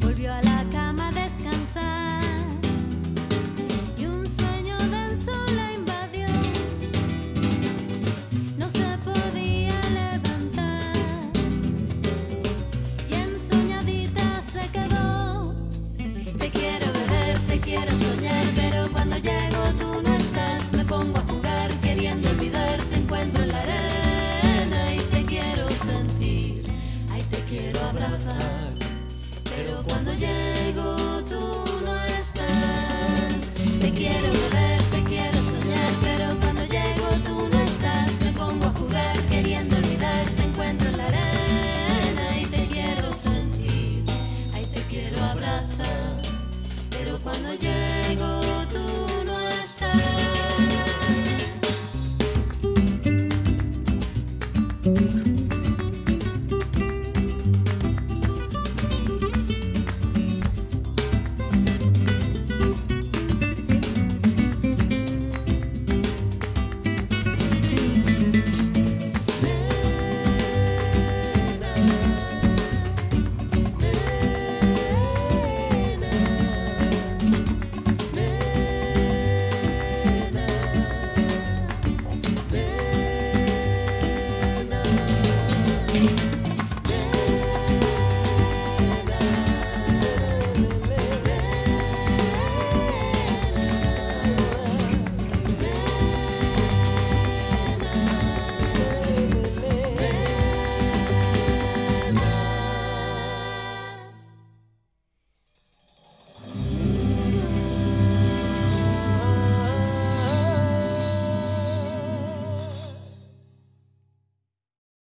volvió a la cama a descansar. Quiero soñar, pero cuando llego tú no estás. Me pongo a jugar, queriendo olvidar. Te encuentro en la arena y te quiero sentir. Ay, te quiero abrazar, pero cuando llego tú no estás. Te quiero beber, te quiero soñar, pero cuando llego tú no estás. Me pongo a jugar, queriendo olvidar. Te encuentro en la arena y te quiero sentir. Ay, te quiero abrazar, pero cuando llego